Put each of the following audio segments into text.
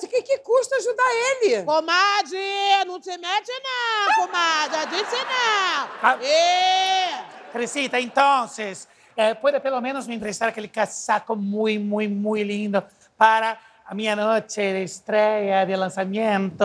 Mas o que custa ajudar ele? Comadre, não se mete não, comadre, a gente não. Ah. Crescita, então, pode pelo menos me emprestar aquele casaco muito, muito, muito lindo para a minha noite de estreia, de lançamento.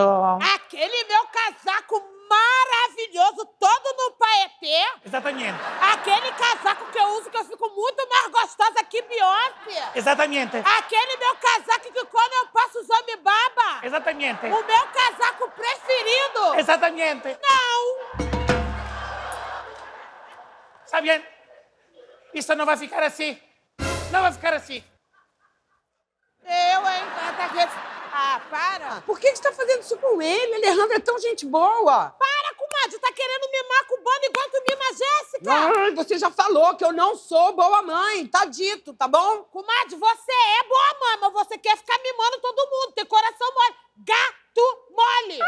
Aquele meu casaco maravilhoso, todo no paetê. Exatamente. Aquele casaco que eu uso, que eu fico muito mais gostosa que Beyoncé. Exatamente. Aquele meu casaco que quando eu passo os homens baba. Exatamente. O meu casaco preferido. Exatamente. Não. Está bem. Isso não vai ficar assim. Não vai ficar assim. Eu, hein? Ah, para! Por que você tá fazendo isso com ele? Alejandro é tão gente boa! Para, comadre! Tá querendo mimar com o bando igual tu mima a Jéssica! Não, você já falou que eu não sou boa mãe! Tá dito, tá bom? Comadre, você é boa mãe, mas você quer ficar mimando todo mundo! Tem coração mole! Gato mole!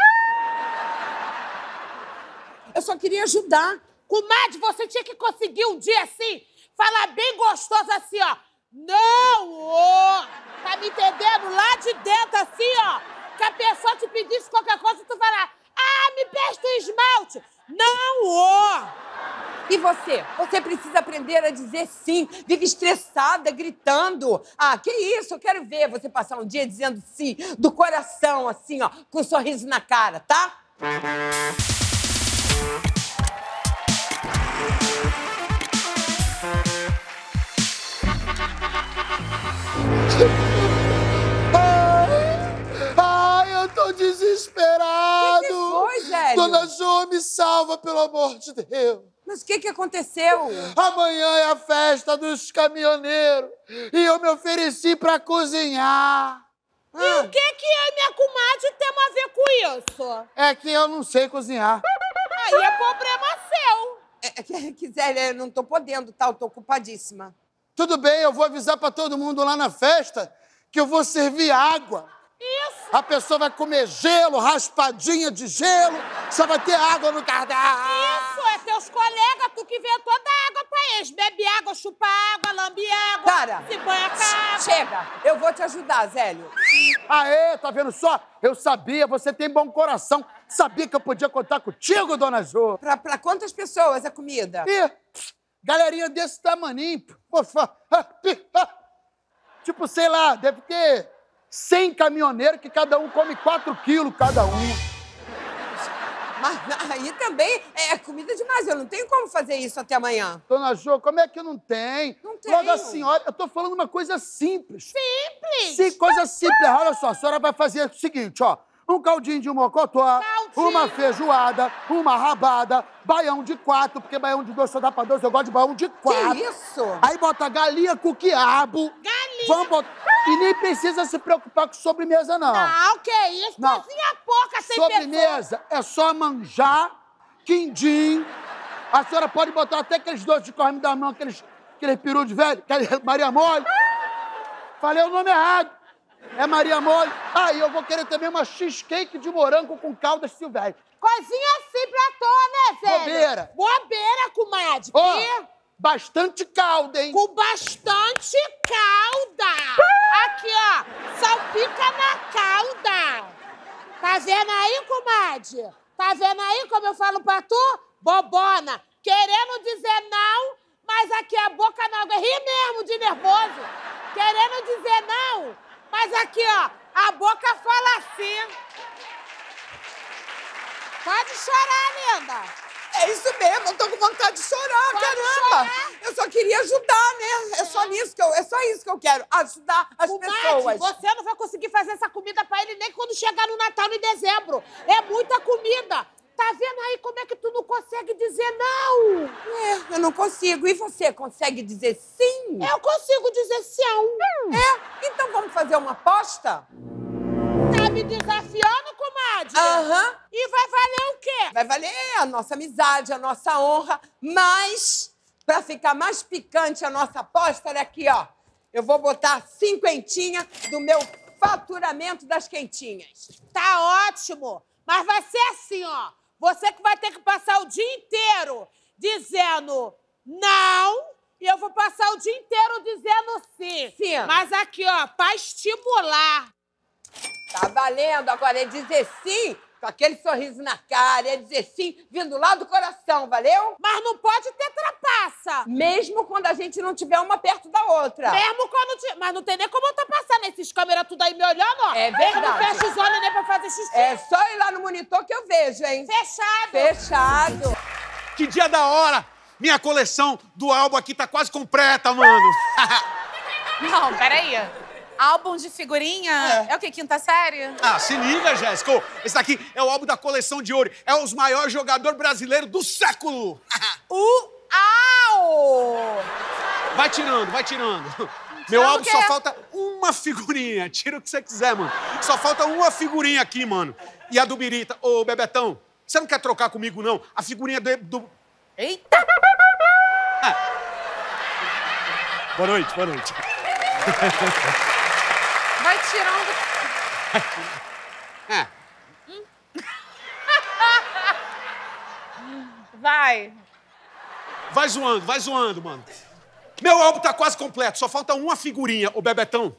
Eu só queria ajudar! Comadre, você tinha que conseguir um dia assim, falar bem gostoso assim, ó! Não! Oh, tá me entendendo? Lá de dentro, assim, ó, que a pessoa te pedisse qualquer coisa, tu vai lá, ah, me presta um esmalte! Não! Oh. E você? Você precisa aprender a dizer sim. Vive estressada, gritando. Ah, que isso? Eu quero ver você passar um dia dizendo sim, do coração, assim, ó, com um sorriso na cara, tá? Desesperado! Que foi, Zélio? Dona Jo, me salva, pelo amor de Deus! Mas o que aconteceu? Amanhã é a festa dos caminhoneiros e eu me ofereci pra cozinhar. E o que eu e minha comadre temos a ver com isso? É que eu não sei cozinhar. Aí é problema seu. É que Zélio, eu não tô podendo, tá? Eu tô ocupadíssima. Tudo bem, eu vou avisar pra todo mundo lá na festa que eu vou servir água. Isso. A pessoa vai comer gelo, raspadinha de gelo, só vai ter água no cardápio. Isso, é teus colegas, tu que inventou da água pra eles. Bebe água, chupa água, lambe água, cara, se banha com água. Chega, eu vou te ajudar, Zélio. Aê, tá vendo só? Eu sabia, você tem bom coração. Sabia que eu podia contar contigo, Dona Jo. Pra quantas pessoas a comida? Ih, galerinha desse tamaninho. Poxa, tipo, sei lá, deve ter 100 caminhoneiros que cada um come 4 quilos cada um. Mas aí também é comida demais, eu não tenho como fazer isso até amanhã. Dona Jo, como é que não tem? Não tem. Toda senhora, eu tô falando uma coisa simples. Simples? Sim, coisa simples. Olha só, a senhora vai fazer o seguinte, ó. Um caldinho de mocotó, uma feijoada, uma rabada, baião de 4, porque baião de 2 só dá pra 2, eu gosto de baião de 4. Que isso? Aí bota galinha com quiabo. Galinha? Vamos botar... E nem precisa se preocupar com sobremesa, não. Não, que isso? Não. Cozinha pouca sem sobremesa pessoa. É só manjar, quindim. A senhora pode botar até aqueles doces de corme da mão, aqueles peru de velho, aqueles Maria Mole. Falei o nome errado. É Maria Mole. Ah, e eu vou querer também uma cheesecake de morango com calda silvestre. Cozinha assim pra toa, né, Zé? Bobeira. Bobeira, comadre. Oh, bastante calda, hein? Com bastante calda. Aqui, ó, salpica na calda. Tá vendo aí, comadre? Tá vendo aí como eu falo pra tu? Bobona, querendo dizer não, mas aqui a boca não... Ri mesmo de nervoso. Querendo dizer não, mas aqui, ó, a boca fala assim. Pode chorar, linda. É isso mesmo, eu tô com vontade de chorar, pode caramba! Chorar. Eu só queria ajudar, né? É só isso que eu quero, ajudar as pessoas. Você não vai conseguir fazer essa comida pra ele nem quando chegar no Natal, em dezembro. É muita comida. Tá vendo aí como é que tu não consegue dizer não? É, eu não consigo. E você consegue dizer sim? Eu consigo dizer sim. É? Então vamos fazer uma aposta? Tá me desafiando, comadre? Aham. E vai valer o quê? Vai valer a nossa amizade, a nossa honra, mas pra ficar mais picante a nossa aposta, olha aqui, ó. Eu vou botar 50 do meu faturamento das quentinhas. Tá ótimo, mas vai ser assim, ó. Você que vai ter que passar o dia inteiro dizendo não... E eu vou passar o dia inteiro dizendo sim. Sim. Mas aqui, ó, pra estimular... Tá valendo, agora é dizer sim, com aquele sorriso na cara, é dizer sim, vindo lá do coração, valeu? Mas não pode ter trapaça. Mesmo quando a gente não tiver uma perto da outra. Mesmo quando... Mas não tem nem como eu tô passando, esses câmeras tudo aí me olhando, ó. É verdade. Eu não fecho os olhos nem pra fazer xixi. É só ir lá no monitor que eu vejo, hein? Fechado. Fechado. Que dia da hora! Minha coleção do álbum aqui tá quase completa, mano. Não, peraí. Álbum de figurinha? É o quê? Quinta série? Ah, se liga, Jéssica. Esse daqui é o álbum da coleção de ouro. É os maiores jogadores brasileiros do século. Uau! Vai tirando, vai tirando. Meu álbum só falta uma figurinha. Tira o que você quiser, mano. Só falta uma figurinha aqui, mano. E a do Birita. Ô, Bebetão, você não quer trocar comigo, não? A figurinha do... Eita! Ah. Boa noite, boa noite. Vai tirando... Ah. Vai. Vai zoando, mano. Meu álbum tá quase completo, só falta uma figurinha, ô Bebetão.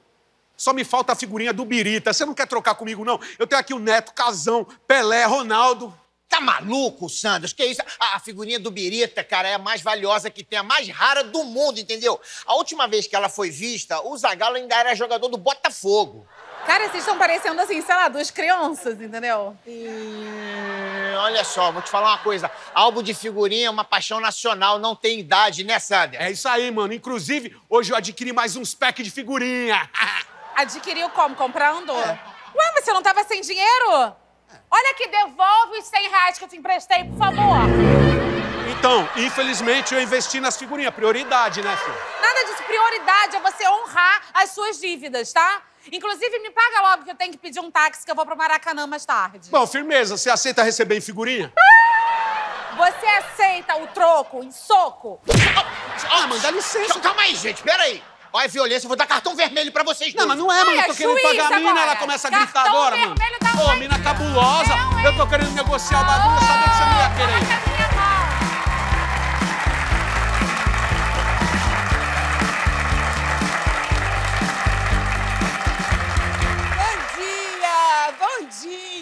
Só me falta a figurinha do Birita. Você não quer trocar comigo, não? Eu tenho aqui o Neto, Casão, Pelé, Ronaldo... Tá maluco, Sanderson? Que isso? A figurinha do Birita, cara, é a mais valiosa que tem, a mais rara do mundo, entendeu? A última vez que ela foi vista, o Zagallo ainda era jogador do Botafogo. Cara, vocês estão parecendo assim, sei lá, duas crianças, entendeu? Olha só, vou te falar uma coisa. Álbum de figurinha é uma paixão nacional, não tem idade, né, Sanderson? É isso aí, mano. Inclusive, hoje eu adquiri mais uns packs de figurinha. Adquiriu como? Comprando? É. Ué, mas você não tava sem dinheiro? Olha aqui, devolve os 100 reais que eu te emprestei, por favor. Então, infelizmente, eu investi nas figurinhas. Prioridade, né, filho? Nada disso. Prioridade é você honrar as suas dívidas, tá? Inclusive, me paga logo que eu tenho que pedir um táxi que eu vou pro Maracanã mais tarde. Bom, firmeza. Você aceita receber em figurinha? Você aceita o troco em soco? Ah, mano, dá licença. Calma aí, gente. Pera aí. Olha a violência, eu vou dar cartão vermelho pra vocês dois. Não, mas não é, mano. Eu tô querendo pagar a mina, ela começa a gritar agora, mano. Ô, a mina cabulosa. Eu tô querendo negociar o bagulho, eu sabia que você não ia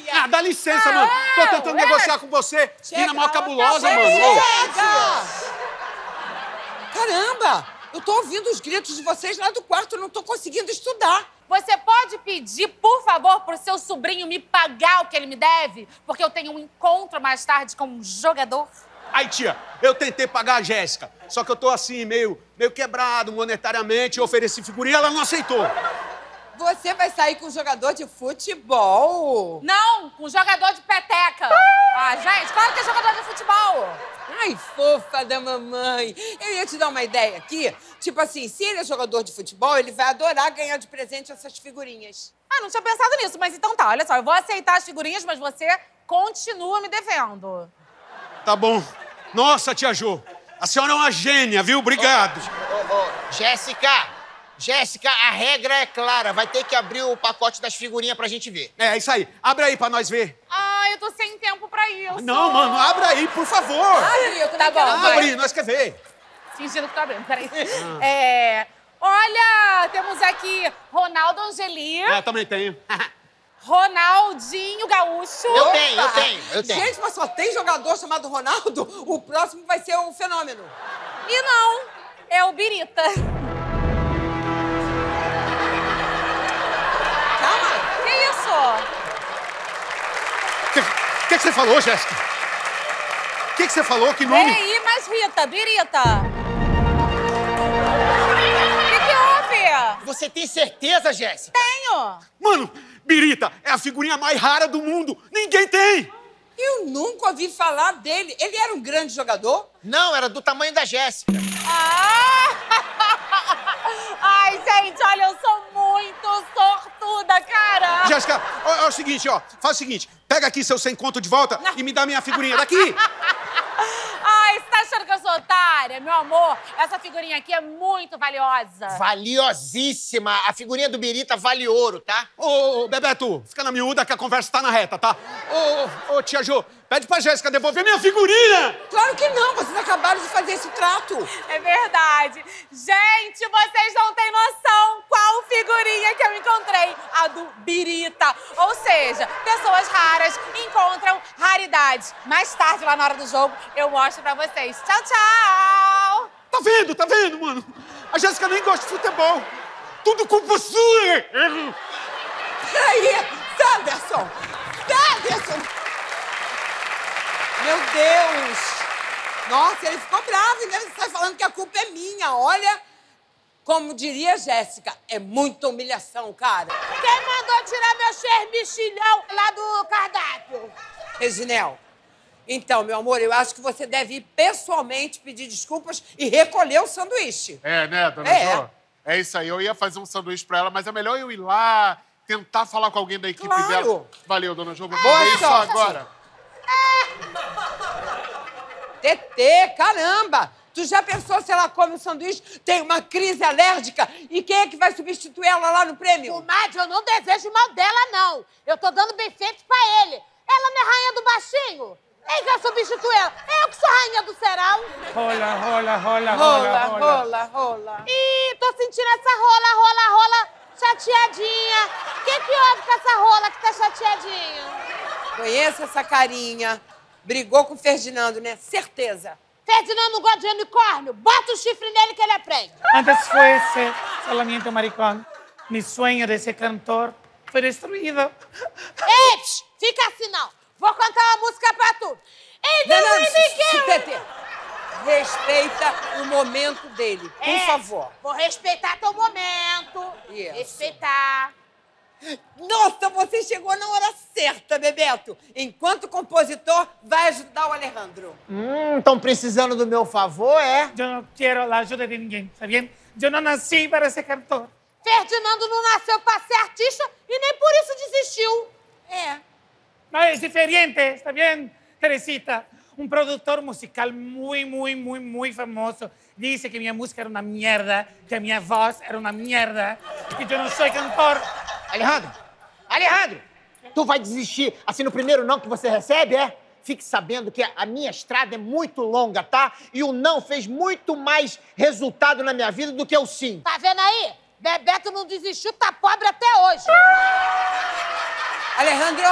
querer. Ah, dá licença, mano. Tô tentando negociar com você. Mina mó cabulosa, mano. Caramba! Eu tô ouvindo os gritos de vocês lá do quarto, eu não tô conseguindo estudar. Você pode pedir, por favor, pro seu sobrinho me pagar o que ele me deve? Porque eu tenho um encontro mais tarde com um jogador. Aí, tia, eu tentei pagar a Jéssica, só que eu tô assim, meio quebrado monetariamente, eu ofereci figurinha, ela não aceitou. Você vai sair com um jogador de futebol? Não, com um jogador de peteca. Ah, gente, claro que é jogador de futebol. Ai, fofa da mamãe. Eu ia te dar uma ideia aqui. Tipo assim, se ele é jogador de futebol, ele vai adorar ganhar de presente essas figurinhas. Ah, não tinha pensado nisso, mas então tá. Olha só, eu vou aceitar as figurinhas, mas você continua me devendo. Tá bom. Nossa, tia Jo, a senhora é uma gênia, viu? Obrigado. Jéssica! Jéssica, a regra é clara. Vai ter que abrir o pacote das figurinhas pra gente ver. É, isso aí. Abre aí pra nós ver. Ah, eu tô sem tempo pra isso. Não, mano, abre aí, por favor. Abre, eu também quero ver. Abre, nós quer ver. Fingindo que tá abrindo, peraí. Ah. Olha, temos aqui Ronaldo Angeli. É, eu também tenho. Ronaldinho Gaúcho. Eu tenho. Gente, mas só tem jogador chamado Ronaldo? O próximo vai ser o Fenômeno. E não, é o Birita. O que você falou, Jéssica? O que você falou? Que nome? Peraí, mas Rita, Birita. O que houve? Você tem certeza, Jéssica? Tenho. Mano, Birita é a figurinha mais rara do mundo. Ninguém tem. Eu nunca ouvi falar dele. Ele era um grande jogador? Não, era do tamanho da Jéssica. Ah! Ai, gente, olha, eu sou muito sortuda, cara. Jéssica, é o seguinte, ó. Faz o seguinte. Pega aqui seu 100 conto de volta e me dá minha figurinha daqui. Ai, você tá achando que eu sou otária? Meu amor, essa figurinha aqui é muito valiosa. Valiosíssima. A figurinha do Birita vale ouro, tá? Ô, Bebeto, fica na miúda que a conversa tá na reta, tá? Ô, tia Jo, Pede pra Jéssica devolver minha figurinha! Claro que não, vocês acabaram de fazer esse trato. É verdade. Gente, vocês não têm noção qual figurinha que eu encontrei. A do Birita. Ou seja, pessoas raras encontram raridades. Mais tarde, lá na hora do jogo, eu mostro pra vocês. Tchau, tchau! Tá vendo, mano? A Jéssica nem gosta de futebol. Tudo culpa sua! Peraí, Sanderson! Sanderson! Meu Deus! Nossa, ele ficou bravo, ainda sai falando que a culpa é minha. Olha, como diria a Jéssica, é muita humilhação, cara. Quem mandou tirar meu xermicilhão lá do cardápio? Reginel, então, meu amor, eu acho que você deve ir pessoalmente pedir desculpas e recolher o sanduíche. É, né, dona Jo? É isso aí, eu ia fazer um sanduíche pra ela, mas é melhor eu ir lá, tentar falar com alguém da equipe dela. Valeu, dona Jo, vou fazer isso agora. Tetê, caramba! Tu já pensou se ela come um sanduíche, tem uma crise alérgica? E quem é que vai substituir ela lá no prêmio? Comadre, eu não desejo mal dela, não. Eu tô dando bem feito pra ele. Ela não é rainha do baixinho? Quem vai substituir ela? Eu que sou rainha do cerau. Rola, rola, rola, rola, rola. Rola, rola, rola. Ih, tô sentindo essa rola, rola, rola chateadinha. O que houve com essa rola que tá chateadinha? Conheço essa carinha. Brigou com o Ferdinando, né? Certeza. Ferdinando não gosta de unicórnio? Bota o chifre nele que ele aprende. Antes foi esse, solamente o maricón. Mi sonho desse cantor foi destruído. Ei, fica assim não. Vou cantar uma música pra tu. Respeita o momento dele, por favor. Vou respeitar teu momento. Isso. Respeitar. Nossa, você chegou na hora certa, Bebeto. Enquanto compositor, vai ajudar o Alejandro. Estão precisando do meu favor, é? Eu não quero a ajuda de ninguém, tá bem? Eu não nasci para ser cantor. Ferdinando não nasceu para ser artista e nem por isso desistiu. É. Mas é diferente, tá bem, Teresita? Um produtor musical muito famoso disse que minha música era uma merda, que a minha voz era uma merda, que eu não sou cantor. Alejandro! Alejandro! Tu vai desistir assim no primeiro não que você recebe, é? Fique sabendo que a minha estrada é muito longa, tá? E o não fez muito mais resultado na minha vida do que o sim. Tá vendo aí? Bebeto não desistiu, tá pobre até hoje. Alejandro,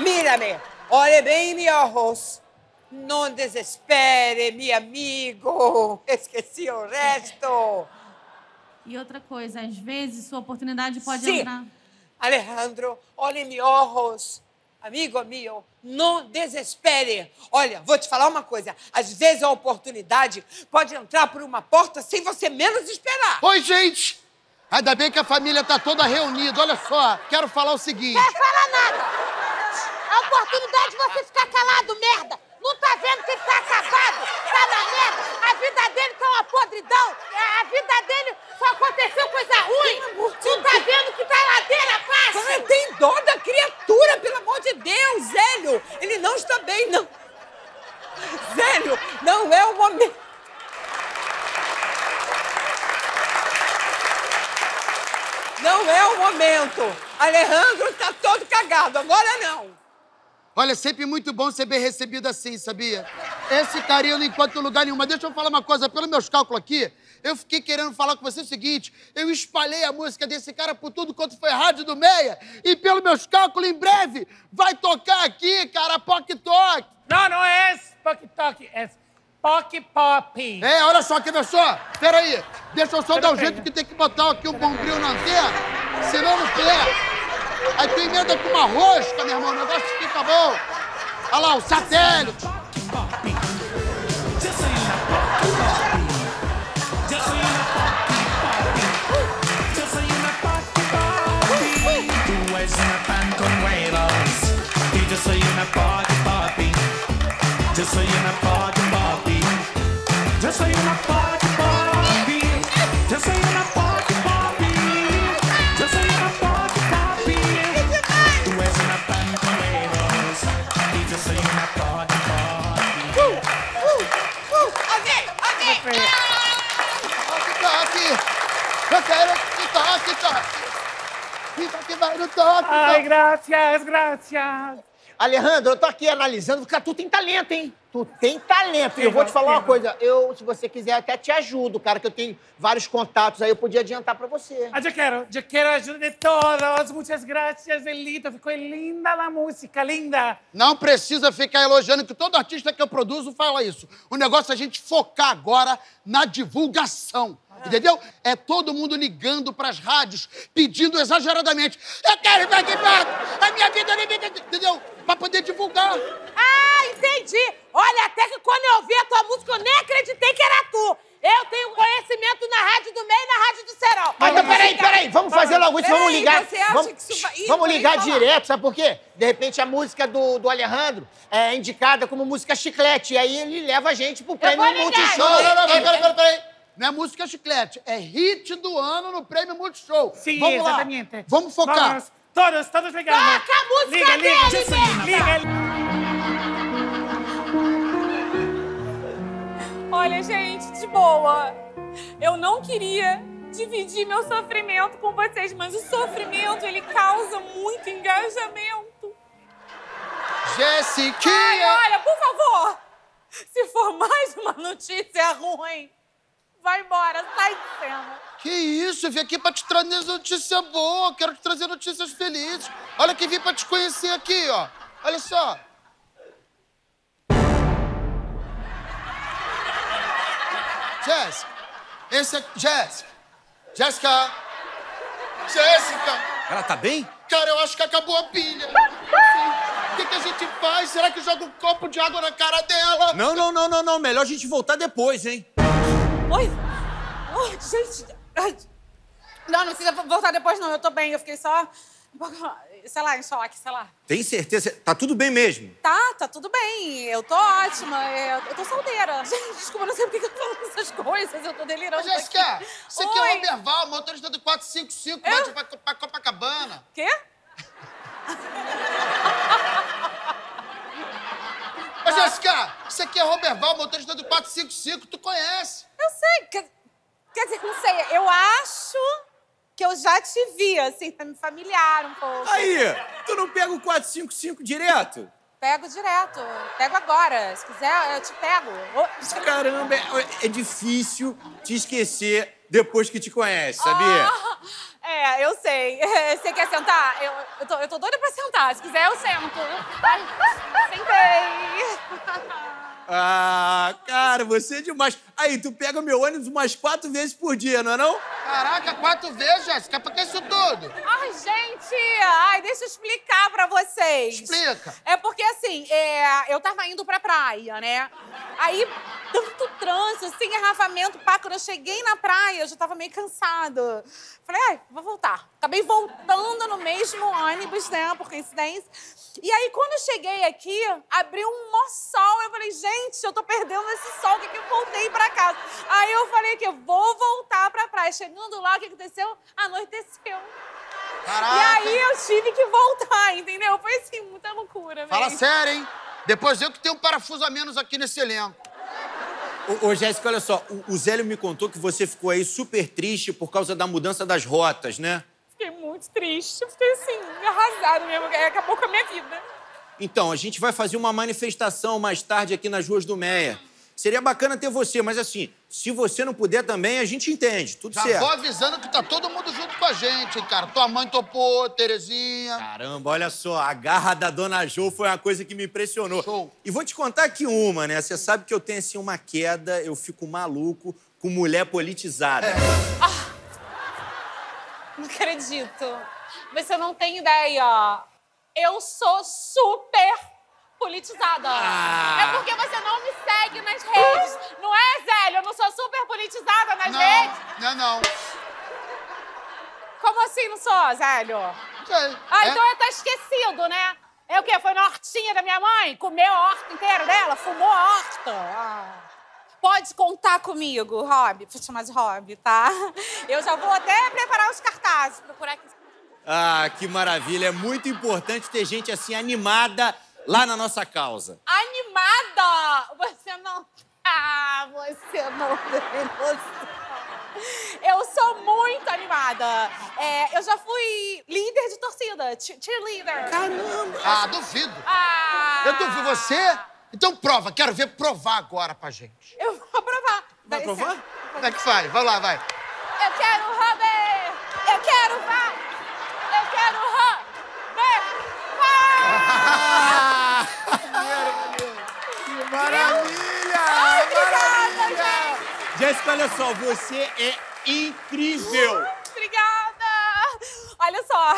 mira-me. Olhe bem em meus olhos. Não desespere, meu amigo. Esqueci o resto. E outra coisa, às vezes sua oportunidade pode entrar. Alejandro, olhe em meus olhos. Amigo meu, não desespere. Olha, vou te falar uma coisa. Às vezes a oportunidade pode entrar por uma porta sem você menos esperar. Oi, gente. Ainda bem que a família tá toda reunida. Olha só, quero falar o seguinte. Não quer falar nada. A oportunidade de você ficar calado, merda. Não tá vendo que ele tá acabado? Tá na merda. A vida dele tá uma podridão. A vida dele só aconteceu coisa ruim. Tu tá vendo que tá ladeira abaixo? Cara, tem dó da criatura, pelo amor de Deus, Zélio. Ele não está bem, não. Zélio, não é o momento. Não é o momento. Alejandro tá todo cagado, agora não. Olha, é sempre muito bom você ser recebido assim, sabia? Esse carinho eu não encontro em lugar nenhum. Mas deixa eu falar uma coisa. Pelos meus cálculos aqui, eu fiquei querendo falar com você o seguinte. Eu espalhei a música desse cara por tudo quanto foi rádio do Meia. E pelos meus cálculos, em breve, vai tocar aqui, cara, Poki Tok. Não, não é esse Poki Tok. É Poki Pop. É, olha só, quer ver só? Peraí. Deixa eu só dar um jeito que tem que botar aqui o bombril na antena. Senão não quer. Aí tu emenda com uma rosca, meu irmão, o negócio fica bom. Olha lá, o satélite. Ai, gracias, gracias. Alejandro, eu tô aqui analisando, cara, tu tem talento, hein? Tu tem talento. E eu vou te falar uma coisa, eu, se você quiser, até te ajudo, cara, que eu tenho vários contatos aí, eu podia adiantar pra você. Ah, eu quero ajuda de todos. Muitas graças, Elito. Ficou linda a música, linda. Não precisa ficar elogiando, que todo artista que eu produzo fala isso. O negócio é a gente focar agora na divulgação. Entendeu? É todo mundo ligando pras rádios, pedindo exageradamente. Eu quero ir aqui perto! A minha vida... Entendeu? Pra poder divulgar. Ah, entendi. Olha, até que quando eu ouvi a tua música, eu nem acreditei que era tu. Eu tenho conhecimento na Rádio do Meio e na Rádio do Serol. Mas então, peraí. Vamos fazer logo isso, vamos ligar. Você acha que isso vai... Vamos ligar direto, sabe por quê? De repente, a música do Alejandro é indicada como música chiclete. E aí ele leva a gente pro Prêmio Multishow. Não, peraí. Não é música chiclete, é hit do ano no Prêmio Multishow. Sim, vamos exatamente. Lá. Vamos focar. Vamos. Todos ligados. Toca a música dele. Olha, gente, de boa. Eu não queria dividir meu sofrimento com vocês, mas o sofrimento, ele causa muito engajamento. Jéssica! Olha, por favor, se for mais uma notícia ruim, vai embora, sai de cena. Que isso, eu vim aqui pra te trazer notícia boa, quero te trazer notícias felizes. Olha que vim pra te conhecer aqui, ó. Olha só. Jéssica, esse é... Jéssica! Ela tá bem? Cara, eu acho que acabou a pilha. O que a gente faz? Será que joga um copo de água na cara dela? Não. Melhor a gente voltar depois, hein? Oi? Oh, gente... Não precisa voltar depois, não. Eu tô bem. Eu fiquei só... Sei lá, enxoque. Tem certeza? Tá tudo bem mesmo? Tá tudo bem. Eu tô ótima. Eu tô solteira. Gente, desculpa, não sei por que eu tô falando essas coisas. Eu tô delirando. Jéssica, você aqui é o Roberval, motorista do 455, eu... vai pra Copacabana. Quê? Ô, Jéssica, isso aqui é Roberval, motorista do 455, tu conhece. Eu sei, quer dizer, não sei, eu acho que eu já te vi, assim, pra me familiar um pouco. Aí, tu não pega o 455 direto? Pego direto, pego agora, se quiser eu te pego. Caramba, é difícil te esquecer depois que te conhece, sabia? Oh, eu sei. Você quer sentar? Eu tô doida pra sentar, se quiser eu sento. Sentei. Ah, cara, você é demais. Aí, tu pega meu ônibus umas 4 vezes por dia, não é não? Caraca, 4 vezes, Jéssica? Pra que isso tudo? Ai, gente! Ai, deixa eu explicar pra vocês. Explica. É porque, assim, eu tava indo pra praia, né? Aí, tanto trânsito, sem engarrafamento, pá, quando eu cheguei na praia, eu já tava meio cansada. Falei, ai, vou voltar. Acabei voltando no mesmo ônibus, né, por coincidência. E aí, quando eu cheguei aqui, abriu um mó sol, eu falei, gente, eu tô perdendo esse sol, que eu voltei pra casa. Aí eu falei que eu vou voltar pra praia. Chegando lá, o que aconteceu? Anoiteceu. Caraca. E aí eu tive que voltar, entendeu? Foi assim, muita loucura mesmo. Fala sério, hein? Depois eu que tenho um parafuso a menos aqui nesse elenco. Ô, Jéssica, olha só, o Zélio me contou que você ficou aí super triste por causa da mudança das rotas, né? Fiquei muito triste, fiquei assim, arrasado mesmo, acabou com a minha vida. Então, a gente vai fazer uma manifestação mais tarde aqui nas ruas do Meia. Seria bacana ter você, mas assim, se você não puder também, a gente entende, tudo certo. Já vou avisando que tá todo mundo junto com a gente, hein, cara. Tua mãe topou, Terezinha... Caramba, olha só, a garra da Dona Jo foi uma coisa que me impressionou. Show. E vou te contar aqui uma, né? Você sabe que eu tenho, assim, uma queda, eu fico maluco com mulher politizada. É. Ah, não acredito. Você não tem ideia. Eu sou super politizada. Ah. É porque você não me segue nas redes. Não é, Zélio? Eu não sou super politizada nas redes? Não. Como assim não sou, Zélio? Sei. Ah, então eu tô esquecido, né? É o quê? Foi na hortinha da minha mãe? Comeu a horta inteira dela? Fumou a horta? Ah. Pode contar comigo, Rob. Vou te chamar de Rob, tá? Eu já vou até preparar os cartazes, procurar aqui. Ah, que maravilha. É muito importante ter gente assim animada lá na nossa causa. Animada? Você não... Ah, você não tem noção. Eu sou muito animada. É, eu já fui líder de torcida, cheerleader. Caramba! Ah, duvido. Ah. Eu duvido você. Então prova, quero ver provar agora pra gente. Eu vou provar. Vai provar? Como é que faz? Vai lá, vai. Eu quero Robert! Eu quero vá! Eu quero Robert! Que maravilha! Ai, obrigada, gente! Jéssica, olha só, você é incrível! Obrigada! Olha só,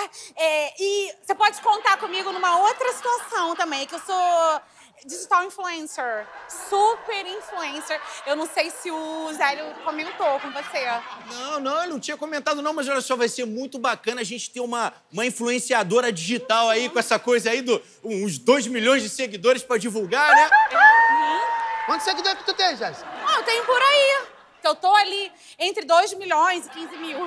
e você pode contar comigo numa outra situação também, que eu sou... digital influencer, super influencer. Eu não sei se o Zélio comentou com você. Não, ele não tinha comentado não, mas olha só, vai ser muito bacana a gente ter uma influenciadora digital aí, com essa coisa aí do uns 2 milhões de seguidores pra divulgar, né? Quantos seguidores que tu tem, Jéssica? Ah, eu tenho por aí. Eu tô ali entre 2 milhões e 15 mil.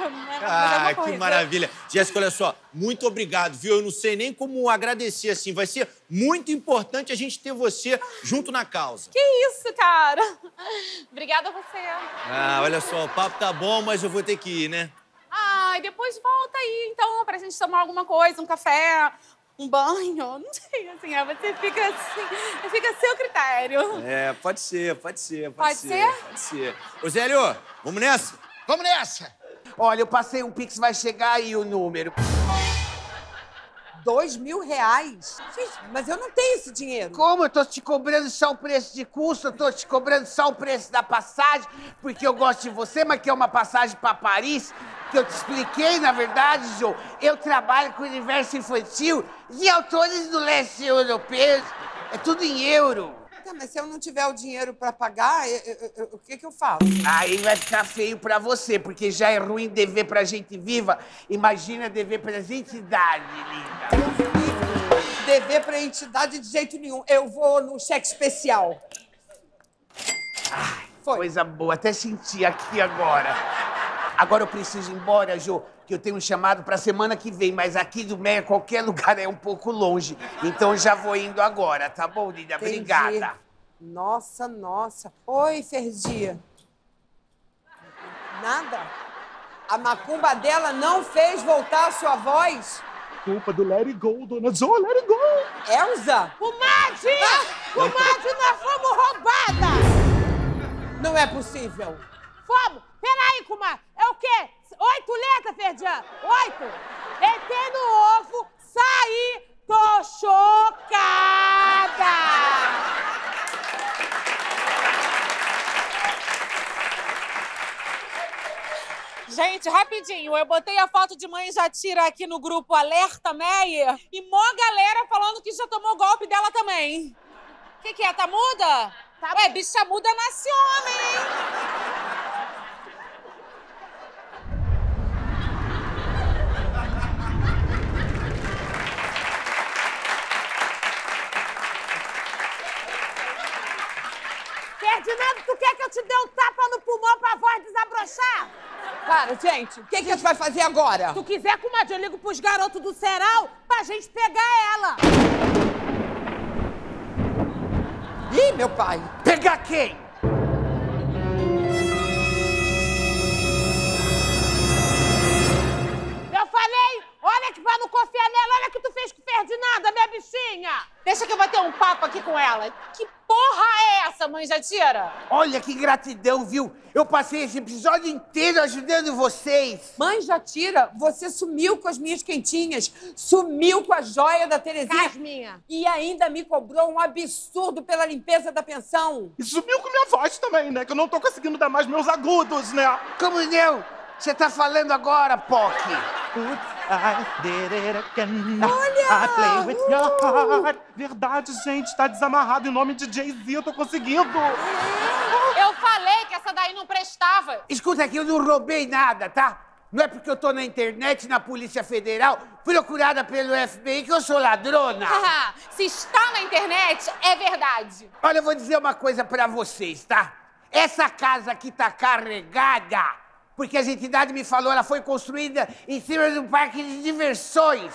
Ah, que maravilha. Jéssica, olha só, muito obrigado, viu? Eu não sei nem como agradecer, assim. Vai ser muito importante a gente ter você junto na causa. Que isso, cara. Obrigada a você. Ah, olha só, o papo tá bom, mas eu vou ter que ir, né? Ah, e depois volta aí, então, pra gente tomar alguma coisa, um café... um banho, não sei, assim, você fica assim, fica a seu critério. É, pode ser. Pode ser? Ô, Zélio, vamos nessa? Vamos nessa! Olha, eu passei um pix, vai chegar aí o número. 2 mil reais? Mas eu não tenho esse dinheiro. Como? Eu tô te cobrando só o preço de custo, eu tô te cobrando só o preço da passagem, porque eu gosto de você, mas que é uma passagem pra Paris... que eu te expliquei, na verdade, João, eu trabalho com o universo infantil de autores do leste europeu, é tudo em euro. Tá, mas se eu não tiver o dinheiro pra pagar, o que que eu faço? Aí vai ficar feio pra você, porque já é ruim dever pra gente viva, imagina dever pra entidade, linda. Dever pra entidade de jeito nenhum, eu vou no cheque especial. Ai, foi. Coisa boa, até senti aqui agora. Agora eu preciso ir embora, Jô, que eu tenho um chamado pra semana que vem, mas aqui do Meia, qualquer lugar é um pouco longe. Então já vou indo agora, tá bom, linda? Entendi. Obrigada. Nossa. Oi, Ferdia. Nada? A macumba dela não fez voltar a sua voz? Culpa do Let It Go, dona Zô, Let It Go! Elza? Comadre, nós fomos roubadas! Não é possível. Fomos! Peraí, comadre, é o quê? 8 letras, Ferdian? 8? Entrei no ovo, saí, tô chocada! Gente, rapidinho, eu botei a foto de Mãe Jatira aqui no grupo Alerta Meyer e mó galera falando que já tomou golpe dela também. Que é? Tá muda? Tá. Ué, bicha muda nasce homem, hein? Ferdinando, tu quer que eu te dê um tapa no pulmão pra voz desabrochar? Cara, gente, o que que a gente vai fazer agora? Se tu quiser, comadre, eu ligo pros garotos do Serão pra gente pegar ela. Ih, meu pai. Pegar quem? Eu falei, olha que vai não confiar nela, olha o que tu fez com o Ferdinando, minha bichinha. Deixa que eu vou ter um papo aqui com ela. Que porra é essa, Mãe Jatira? Olha que gratidão, viu? Eu passei esse episódio inteiro ajudando vocês. Mãe Jatira, você sumiu com as minhas quentinhas, sumiu com a joia da Terezinha. Carminha. E ainda me cobrou um absurdo pela limpeza da pensão. E sumiu com minha voz também, né? Que eu não tô conseguindo dar mais meus agudos, né? Como não? Você tá falando agora, Poki? Olha! Verdade, gente, tá desamarrado em nome de Jay-Z, eu tô conseguindo! Eu falei que essa daí não prestava! Escuta aqui, eu não roubei nada, tá? Não é porque eu tô na internet, na Polícia Federal, procurada pelo FBI, que eu sou ladrona! Se está na internet, é verdade! Olha, eu vou dizer uma coisa pra vocês, tá? Essa casa aqui tá carregada! Porque a entidade me falou, ela foi construída em cima de um parque de diversões.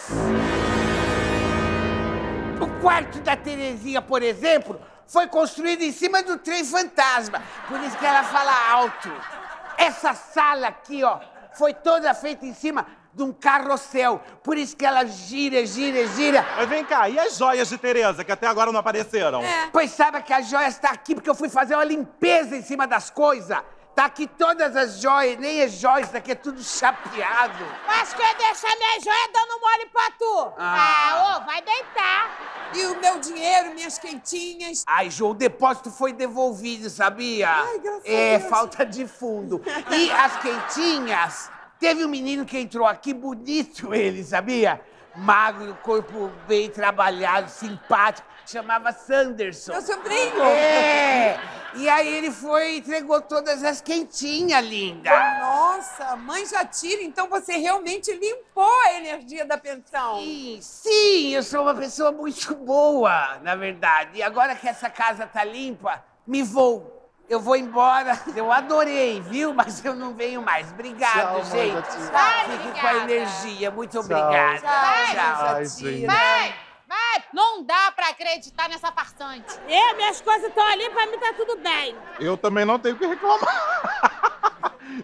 O quarto da Terezinha, por exemplo, foi construído em cima do trem fantasma. Por isso que ela fala alto. Essa sala aqui, ó, foi toda feita em cima de um carrossel. Por isso que ela gira, gira, gira. Mas vem cá, e as joias de Tereza, que até agora não apareceram? É. Pois saiba que as joias estão aqui porque eu fui fazer uma limpeza em cima das coisas. Tá aqui todas as joias, nem as joias, daqui é tudo chapeado. Mas que eu ia deixar minha joia dando mole pra tu. Ah, ô, vai deitar. E o meu dinheiro, minhas quentinhas. Ai, Jô, o depósito foi devolvido, sabia? Ai, graças a Deus. É, falta de fundo. E as quentinhas, teve um menino que entrou aqui, bonito ele, sabia? Magro, corpo bem trabalhado, simpático. Chamava Sanderson. Meu sobrinho. É. E aí ele foi e entregou todas as quentinhas, linda. Nossa, Mãe Jatira, então você realmente limpou a energia da pensão. Sim, sim, eu sou uma pessoa muito boa, na verdade. E agora que essa casa tá limpa, me vou. Eu vou embora. Eu adorei, viu? Mas eu não venho mais. Obrigado, tchau, gente. Vai, fique obrigada. Com a energia. Muito obrigada. Tchau. Vai. Vai! Não dá pra acreditar nessa farsante. É, minhas coisas estão ali, pra mim tá tudo bem. Eu também não tenho o que reclamar.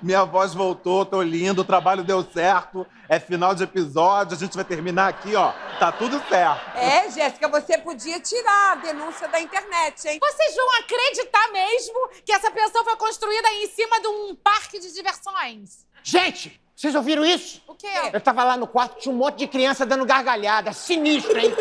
Minha voz voltou, tô lindo, o trabalho deu certo. É final de episódio, a gente vai terminar aqui, ó. Tá tudo certo. É, Jéssica, você podia tirar a denúncia da internet, hein? Vocês vão acreditar mesmo que essa pensão foi construída em cima de um parque de diversões? Gente! Vocês ouviram isso? O quê? Eu tava lá no quarto, tinha um monte de criança dando gargalhada. Sinistro, hein?